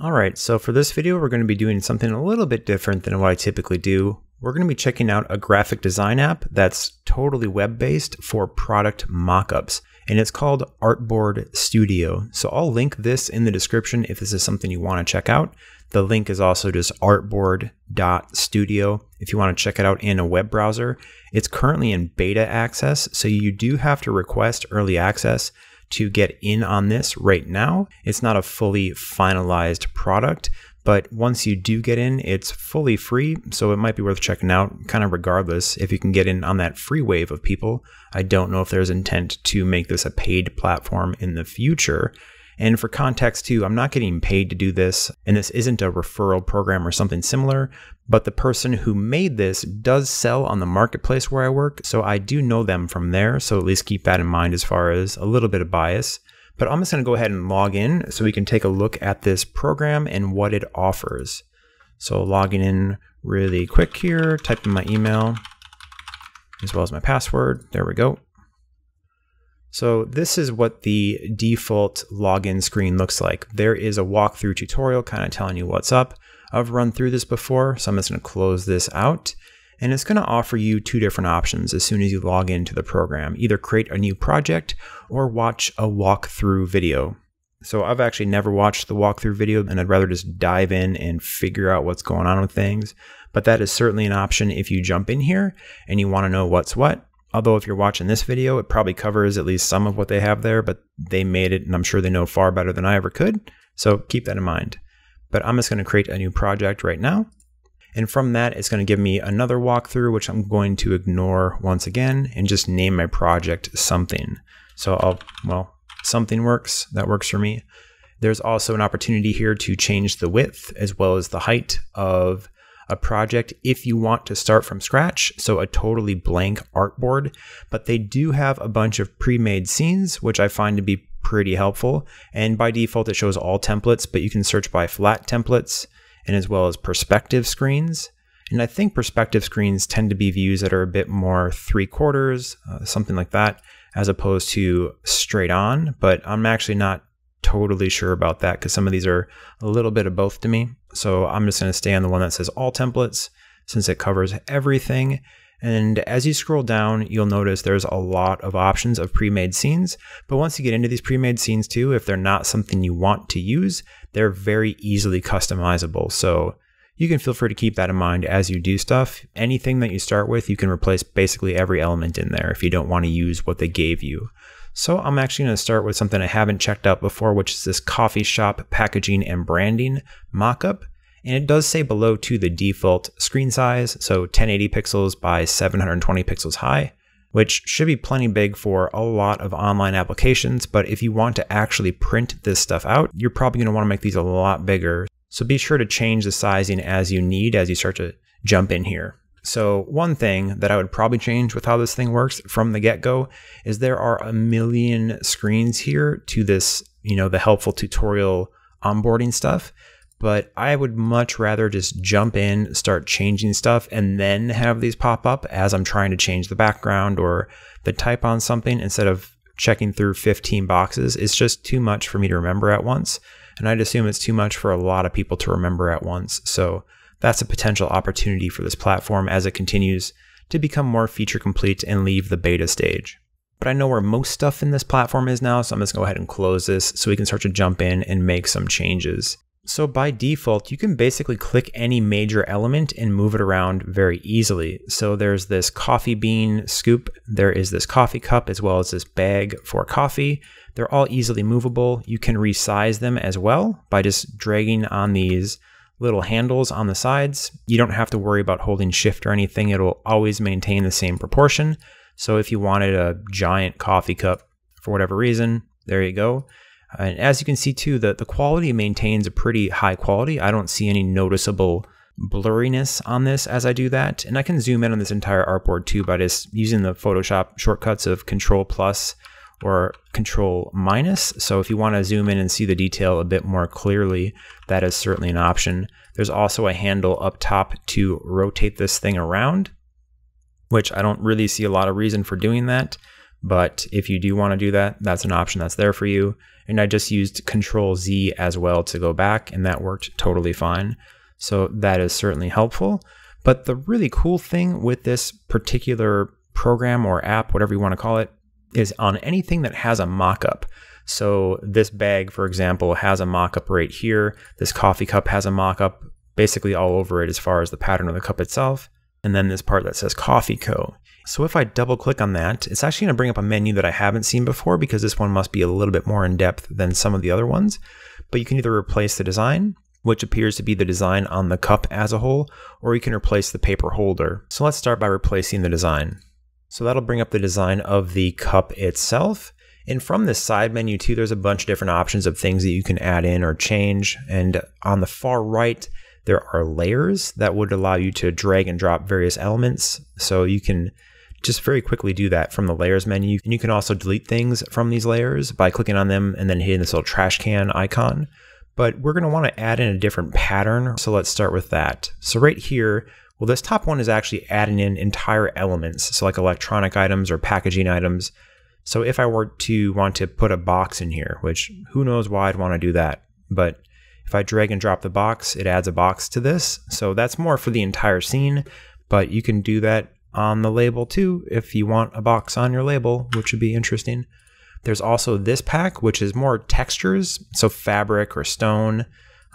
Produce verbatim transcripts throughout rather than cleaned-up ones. All right, so for this video, we're going to be doing something a little bit different than what I typically do. We're going to be checking out a graphic design app that's totally web-based for product mockups, and it's called Artboard Studio. So I'll link this in the description if this is something you want to check out. The link is also just artboard dot studio if you want to check it out in a web browser. It's currently in beta access, so you do have to request early access to get in on this right now. It's not a fully finalized product, but once you do get in, it's fully free, so it might be worth checking out kind of regardless if you can get in on that free wave of people. I don't know if there's intent to make this a paid platform in the future. And for context too, I'm not getting paid to do this, and this isn't a referral program or something similar, but the person who made this does sell on the marketplace where I work, so I do know them from there, so at least keep that in mind as far as a little bit of bias. But I'm just gonna go ahead and log in so we can take a look at this program and what it offers. So logging in really quick here, type in my email as well as my password, there we go. So this is what the default login screen looks like. There is a walkthrough tutorial kind of telling you what's up. I've run through this before, so I'm just going to close this out. And it's going to offer you two different options as soon as you log into the program. Either create a new project or watch a walkthrough video. So I've actually never watched the walkthrough video, and I'd rather just dive in and figure out what's going on with things. But that is certainly an option if you jump in here and you want to know what's what. Although if you're watching this video, it probably covers at least some of what they have there, but they made it and I'm sure they know far better than I ever could. So keep that in mind. But I'm just going to create a new project right now. And from that, it's going to give me another walkthrough, which I'm going to ignore once again and just name my project something. So I'll, well, something works. That works for me. There's also an opportunity here to change the width as well as the height of a project if you want to start from scratch, so a totally blank artboard, but they do have a bunch of pre-made scenes, which I find to be pretty helpful. And by default, it shows all templates, but you can search by flat templates and as well as perspective screens. And I think perspective screens tend to be views that are a bit more three quarters, uh, something like that, as opposed to straight on, but I'm actually not totally sure about that because some of these are a little bit of both to me. So I'm just going to stay on the one that says all templates since it covers everything. And as you scroll down, you'll notice there's a lot of options of pre-made scenes. But once you get into these pre-made scenes too, if they're not something you want to use, they're very easily customizable. So you can feel free to keep that in mind as you do stuff. Anything that you start with, you can replace basically every element in there if you don't want to use what they gave you. So I'm actually going to start with something I haven't checked out before, which is this coffee shop packaging and branding mockup. And it does say below to the default screen size, so ten eighty pixels by seven hundred twenty pixels high, which should be plenty big for a lot of online applications. But if you want to actually print this stuff out, you're probably going to want to make these a lot bigger. So be sure to change the sizing as you need as you start to jump in here. So one thing that I would probably change with how this thing works from the get-go is there are a million screens here to this, you know, the helpful tutorial onboarding stuff, but I would much rather just jump in, start changing stuff, and then have these pop up as I'm trying to change the background or the type on something instead of checking through fifteen boxes. It's just too much for me to remember at once, and I'd assume it's too much for a lot of people to remember at once. So that's a potential opportunity for this platform as it continues to become more feature complete and leave the beta stage. But I know where most stuff in this platform is now, so I'm just gonna go ahead and close this so we can start to jump in and make some changes. So by default, you can basically click any major element and move it around very easily. So there's this coffee bean scoop, there is this coffee cup, as well as this bag for coffee. They're all easily movable. You can resize them as well by just dragging on these little handles on the sides. You don't have to worry about holding shift or anything. It'll always maintain the same proportion. So if you wanted a giant coffee cup for whatever reason, there you go. And as you can see too, the, the quality maintains a pretty high quality. I don't see any noticeable blurriness on this as I do that. And I can zoom in on this entire artboard too by just using the Photoshop shortcuts of Control Plus or Control Minus. So if you want to zoom in and see the detail a bit more clearly, that is certainly an option. There's also a handle up top to rotate this thing around, which I don't really see a lot of reason for doing that, But if you do want to do that, that's an option that's there for you. And I just used Control Z as well to go back, and that worked totally fine. So that is certainly helpful. But the really cool thing with this particular program or app, whatever you want to call it, is on anything that has a mock-up. So this bag, for example, has a mock-up right here. This coffee cup has a mock-up basically all over it as far as the pattern of the cup itself. And then this part that says Coffee Co. So if I double click on that, it's actually going to bring up a menu that I haven't seen before, because this one must be a little bit more in depth than some of the other ones. But you can either replace the design, which appears to be the design on the cup as a whole, or you can replace the paper holder. So let's start by replacing the design. So that'll bring up the design of the cup itself. And from this side menu too, there's a bunch of different options of things that you can add in or change. And on the far right, there are layers that would allow you to drag and drop various elements. So you can just very quickly do that from the layers menu. And you can also delete things from these layers by clicking on them and then hitting this little trash can icon. But we're gonna wanna add in a different pattern. So let's start with that. So right here, well, this top one is actually adding in entire elements. So like electronic items or packaging items. So if I were to want to put a box in here, which who knows why I'd wanna do that, but if I drag and drop the box, it adds a box to this. So that's more for the entire scene, but you can do that on the label too if you want a box on your label, which would be interesting. There's also this pack, which is more textures, so fabric or stone.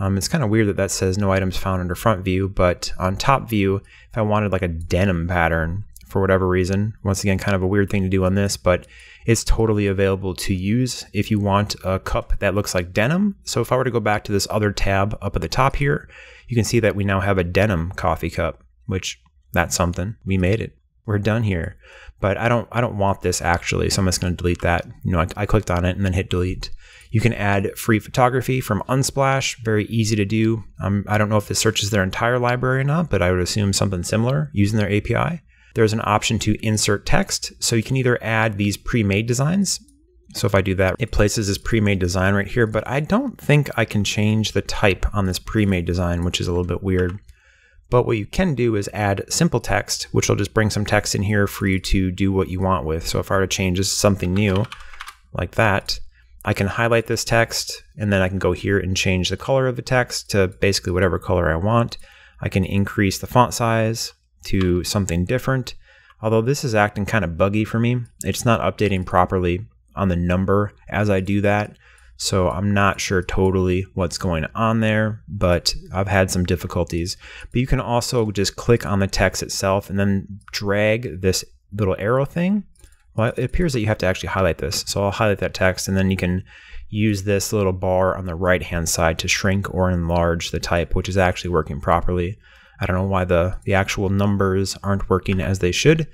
Um, it's kind of weird that that says no items found under front view, but on top view, if I wanted like a denim pattern for whatever reason, once again, kind of a weird thing to do on this, but it's totally available to use if you want a cup that looks like denim. So if I were to go back to this other tab up at the top here, you can see that we now have a denim coffee cup, which that's something. We made it. We're done here. But I don't I don't want this actually, so I'm just gonna delete that. You know, I, I clicked on it and then hit delete. You can add free photography from Unsplash, very easy to do. Um, I don't know if this searches their entire library or not, but I would assume something similar using their A P I. There's an option to insert text. So you can either add these pre-made designs. So if I do that, it places this pre-made design right here, but I don't think I can change the type on this pre-made design, which is a little bit weird. But what you can do is add simple text, which will just bring some text in here for you to do what you want with. So if I were to change this to something new like that, I can highlight this text and then I can go here and change the color of the text to basically whatever color I want. I can increase the font size to something different. Although this is acting kind of buggy for me. It's not updating properly on the number as I do that. So I'm not sure totally what's going on there, but I've had some difficulties. But you can also just click on the text itself and then drag this little arrow thing. Well, it appears that you have to actually highlight this. So I'll highlight that text and then you can use this little bar on the right-hand side to shrink or enlarge the type, which is actually working properly. I don't know why the, the actual numbers aren't working as they should.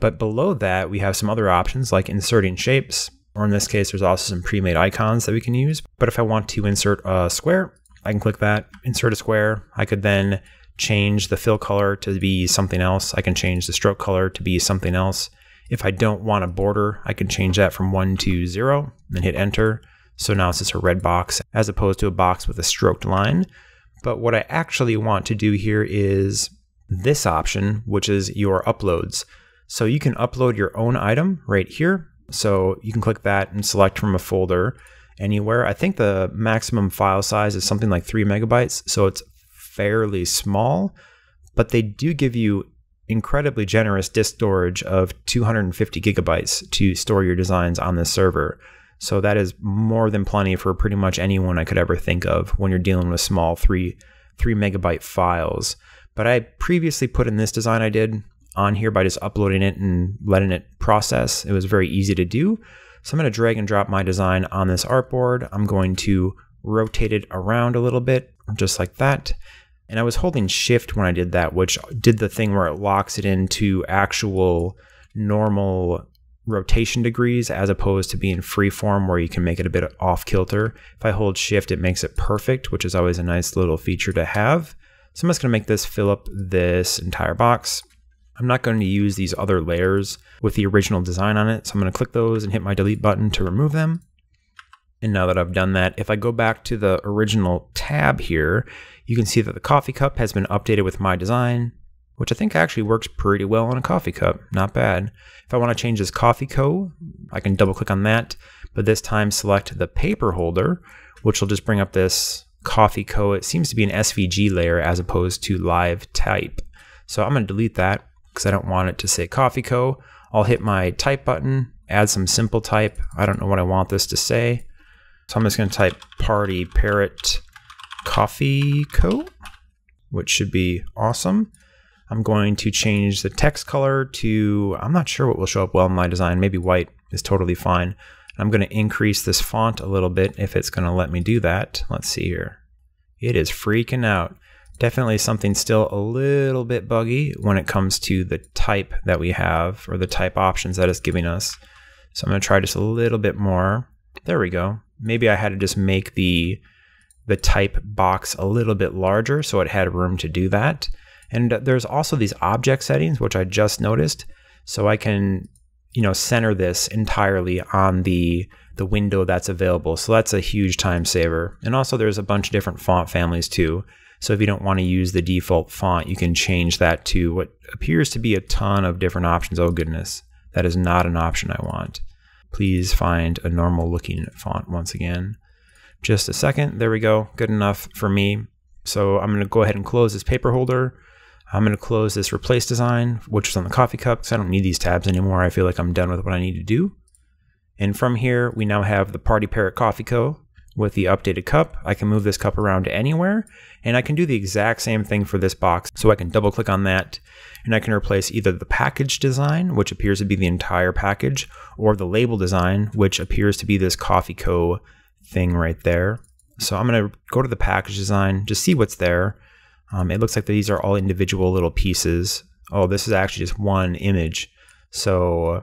But below that, we have some other options like inserting shapes, or in this case, there's also some pre-made icons that we can use. But if I want to insert a square, I can click that, insert a square. I could then change the fill color to be something else. I can change the stroke color to be something else. If I don't want a border, I can change that from one to zero and hit enter. So now it's just a red box as opposed to a box with a stroked line. But what I actually want to do here is this option, which is your uploads. So you can upload your own item right here. So you can click that and select from a folder anywhere. I think the maximum file size is something like three megabytes. So it's fairly small, but they do give you incredibly generous disk storage of two hundred fifty gigabytes to store your designs on this server. So that is more than plenty for pretty much anyone I could ever think of when you're dealing with small three, three megabyte files. But I previously put in this design I did on here by just uploading it and letting it process. It was very easy to do. So I'm gonna drag and drop my design on this artboard. I'm going to rotate it around a little bit, just like that. And I was holding shift when I did that, which did the thing where it locks it into actual normal rotation degrees as opposed to being freeform where you can make it a bit off kilter. If I hold shift, it makes it perfect, which is always a nice little feature to have. So I'm just gonna make this fill up this entire box. I'm not going to use these other layers with the original design on it. So I'm gonna click those and hit my delete button to remove them. And now that I've done that, if I go back to the original tab here, you can see that the coffee cup has been updated with my design. which I think actually works pretty well on a coffee cup. Not bad. If I want to change this coffee co, I can double click on that, but this time select the paper holder, which will just bring up this coffee co. It seems to be an S V G layer as opposed to live type. So I'm going to delete that because I don't want it to say coffee co. I'll hit my type button, add some simple type. I don't know what I want this to say. So I'm just going to type party parrot coffee co, which should be awesome. I'm going to change the text color to, I'm not sure what will show up well in my design. Maybe white is totally fine. I'm going to increase this font a little bit if it's going to let me do that. Let's see here. It is freaking out. Definitely something still a little bit buggy when it comes to the type that we have or the type options that it's giving us. So I'm going to try just a little bit more. There we go. Maybe I had to just make the, the type box a little bit larger so it had room to do that. And there's also these object settings, which I just noticed. So I can, you know, center this entirely on the, the window that's available. So that's a huge time saver. And also there's a bunch of different font families too. So if you don't want to use the default font, you can change that to what appears to be a ton of different options. Oh goodness, that is not an option I want. Please find a normal looking font once again. Just a second, there we go, good enough for me. So I'm gonna go ahead and close this paper holder. I'm gonna close this replace design, which was on the coffee cup, because I don't need these tabs anymore. I feel like I'm done with what I need to do. And from here, we now have the Party Parrot Coffee Co. with the updated cup. I can move this cup around to anywhere, and I can do the exact same thing for this box. So I can double click on that, and I can replace either the package design, which appears to be the entire package, or the label design, which appears to be this Coffee Co. thing right there. So I'm gonna go to the package design, just see what's there. Um, it looks like these are all individual little pieces. Oh, this is actually just one image. So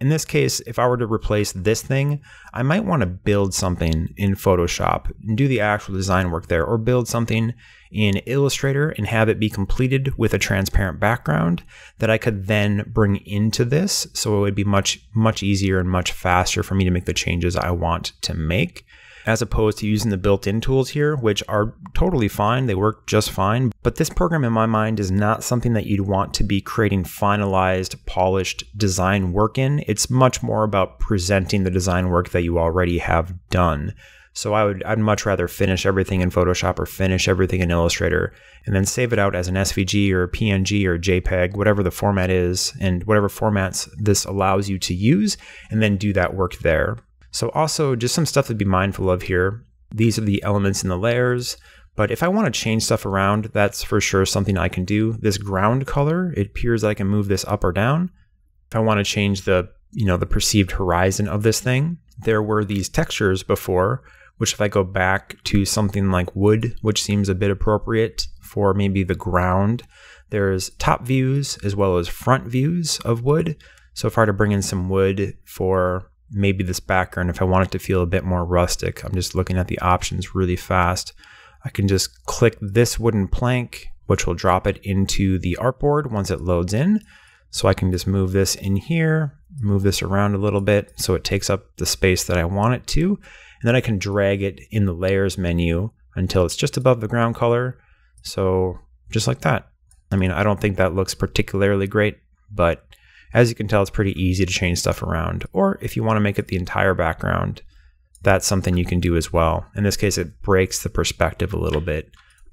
in this case, if I were to replace this thing, I might wanna build something in Photoshop and do the actual design work there, or build something in Illustrator and have it be completed with a transparent background that I could then bring into this. So it would be much, much easier and much faster for me to make the changes I want to make, as opposed to using the built-in tools here, which are totally fine. They work just fine. But this program in my mind is not something that you'd want to be creating finalized, polished design work in. It's much more about presenting the design work that you already have done. So I would, I'd much rather finish everything in Photoshop or finish everything in Illustrator and then save it out as an S V G or a P N G or a JPEG, whatever the format is and whatever formats this allows you to use, and then do that work there. So also just some stuff to be mindful of here. These are the elements in the layers, but if I want to change stuff around, that's for sure something I can do. This ground color, it appears I can move this up or down. If I want to change the, you know, the perceived horizon of this thing, there were these textures before, which if I go back to something like wood, which seems a bit appropriate for maybe the ground, there's top views as well as front views of wood. So if I were to bring in some wood for maybe this background, if I want it to feel a bit more rustic, I'm just looking at the options really fast. I can just click this wooden plank, which will drop it into the artboard once it loads in. So I can just move this in here, move this around a little bit so it takes up the space that I want it to. And then I can drag it in the layers menu until it's just above the ground color. So just like that. I mean, I don't think that looks particularly great, but as you can tell, it's pretty easy to change stuff around. Or if you want to make it the entire background, that's something you can do as well. In this case, it breaks the perspective a little bit,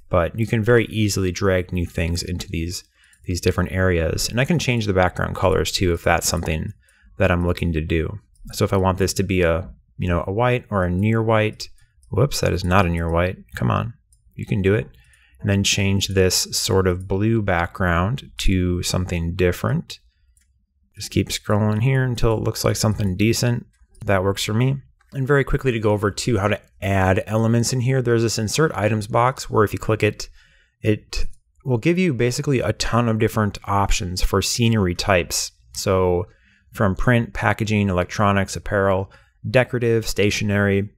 but you can very easily drag new things into these, these different areas. And I can change the background colors too, if that's something that I'm looking to do. So if I want this to be a, you know, a white or a near white, whoops, that is not a near white. Come on, you can do it. And then change this sort of blue background to something different. Just keep scrolling here until it looks like something decent. That works for me. And very quickly to go over to how to add elements in here, there's this insert items box where if you click it, it will give you basically a ton of different options for scenery types. So from print, packaging, electronics, apparel, decorative, stationary,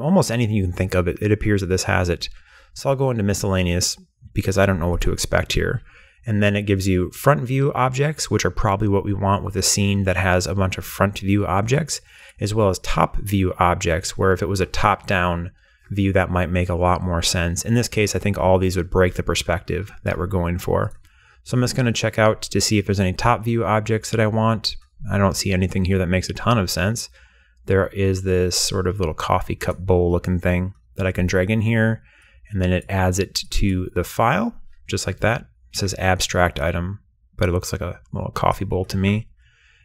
almost anything you can think of, it, it appears that this has it. So I'll go into miscellaneous because I don't know what to expect here. And then it gives you front view objects, which are probably what we want with a scene that has a bunch of front view objects, as well as top view objects, where if it was a top down view, that might make a lot more sense. In this case, I think all these would break the perspective that we're going for. So I'm just going to check out to see if there's any top view objects that I want. I don't see anything here that makes a ton of sense. There is this sort of little coffee cup bowl looking thing that I can drag in here, and then it adds it to the file, just like that. It says abstract item, but it looks like a little coffee bowl to me.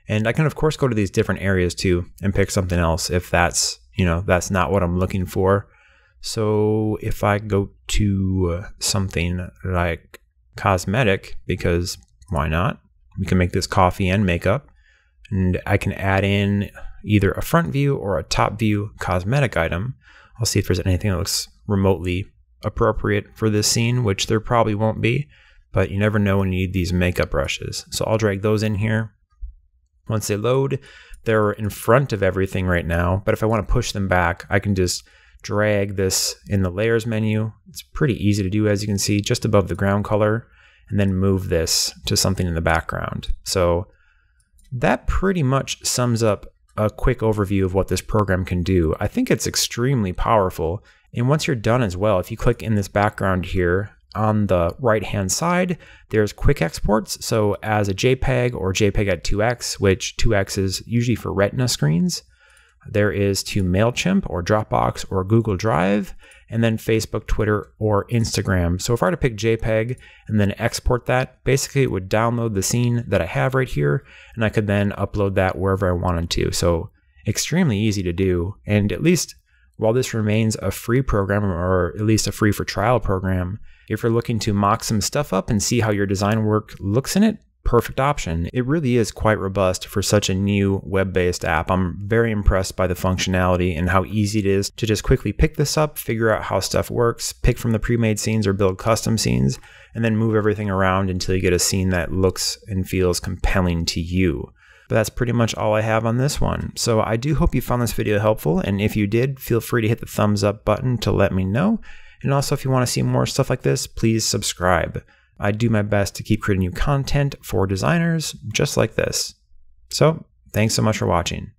And I can of course go to these different areas too and pick something else if that's, you know, that's not what I'm looking for. So if I go to something like cosmetic, because why not? We can make this coffee and makeup, and I can add in either a front view or a top view cosmetic item. I'll see if there's anything that looks remotely appropriate for this scene, which there probably won't be, but you never know when you need these makeup brushes. So I'll drag those in here. Once they load, they're in front of everything right now, but if I want to push them back, I can just drag this in the layers menu. It's pretty easy to do, as you can see, just above the ground color, and then move this to something in the background. So that pretty much sums up a quick overview of what this program can do. I think it's extremely powerful. And once you're done as well, if you click in this background here, on the right-hand side, there's quick exports. So as a JPEG or JPEG at two X, which two X is usually for Retina screens, there is to MailChimp or Dropbox or Google Drive, and then Facebook, Twitter, or Instagram. So if I were to pick JPEG and then export that, basically it would download the scene that I have right here, and I could then upload that wherever I wanted to. So extremely easy to do, and at least while this remains a free program, or at least a free for trial program, if you're looking to mock some stuff up and see how your design work looks in it, perfect option. It really is quite robust for such a new web-based app. I'm very impressed by the functionality and how easy it is to just quickly pick this up, figure out how stuff works, pick from the pre-made scenes or build custom scenes, and then move everything around until you get a scene that looks and feels compelling to you. But that's pretty much all I have on this one. So I do hope you found this video helpful, and if you did, feel free to hit the thumbs up button to let me know. And also, if you want to see more stuff like this, please subscribe. I do my best to keep creating new content for designers just like this. So thanks so much for watching.